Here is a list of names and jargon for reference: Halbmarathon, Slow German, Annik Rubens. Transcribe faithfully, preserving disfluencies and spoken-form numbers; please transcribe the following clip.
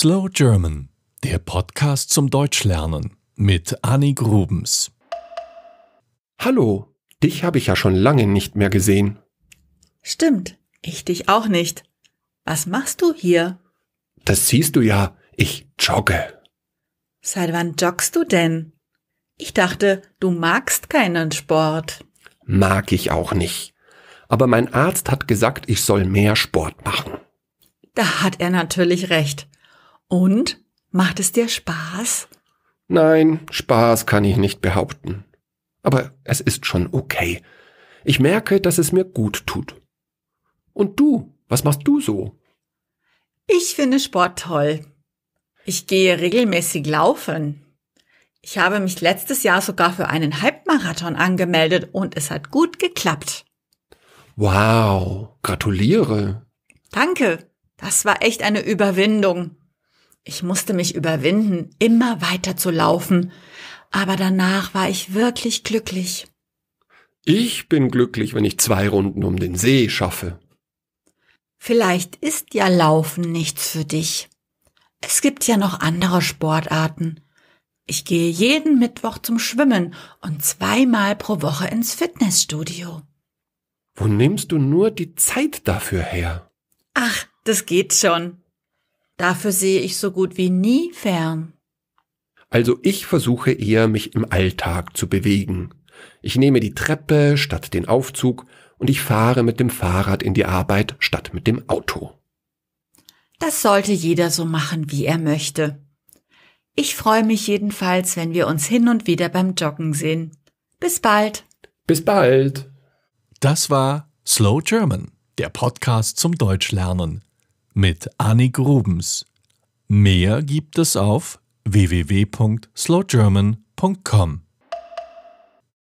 Slow German, der Podcast zum Deutschlernen mit Annik Rubens. Hallo, dich habe ich ja schon lange nicht mehr gesehen. Stimmt, ich dich auch nicht. Was machst du hier? Das siehst du ja, ich jogge. Seit wann joggst du denn? Ich dachte, du magst keinen Sport. Mag ich auch nicht. Aber mein Arzt hat gesagt, ich soll mehr Sport machen. Da hat er natürlich recht. Und? Macht es dir Spaß? Nein, Spaß kann ich nicht behaupten. Aber es ist schon okay. Ich merke, dass es mir gut tut. Und du? Was machst du so? Ich finde Sport toll. Ich gehe regelmäßig laufen. Ich habe mich letztes Jahr sogar für einen Halbmarathon angemeldet und es hat gut geklappt. Wow, gratuliere. Danke, das war echt eine Überwindung. Ich musste mich überwinden, immer weiter zu laufen, aber danach war ich wirklich glücklich. Ich bin glücklich, wenn ich zwei Runden um den See schaffe. Vielleicht ist ja Laufen nichts für dich. Es gibt ja noch andere Sportarten. Ich gehe jeden Mittwoch zum Schwimmen und zweimal pro Woche ins Fitnessstudio. Wo nimmst du nur die Zeit dafür her? Ach, das geht schon. Dafür sehe ich so gut wie nie fern. Also ich versuche eher, mich im Alltag zu bewegen. Ich nehme die Treppe statt den Aufzug und ich fahre mit dem Fahrrad in die Arbeit statt mit dem Auto. Das sollte jeder so machen, wie er möchte. Ich freue mich jedenfalls, wenn wir uns hin und wieder beim Joggen sehen. Bis bald. Bis bald. Das war Slow German, der Podcast zum Deutschlernen mit Annik Rubens. Mehr gibt es auf w w w punkt slow german punkt com.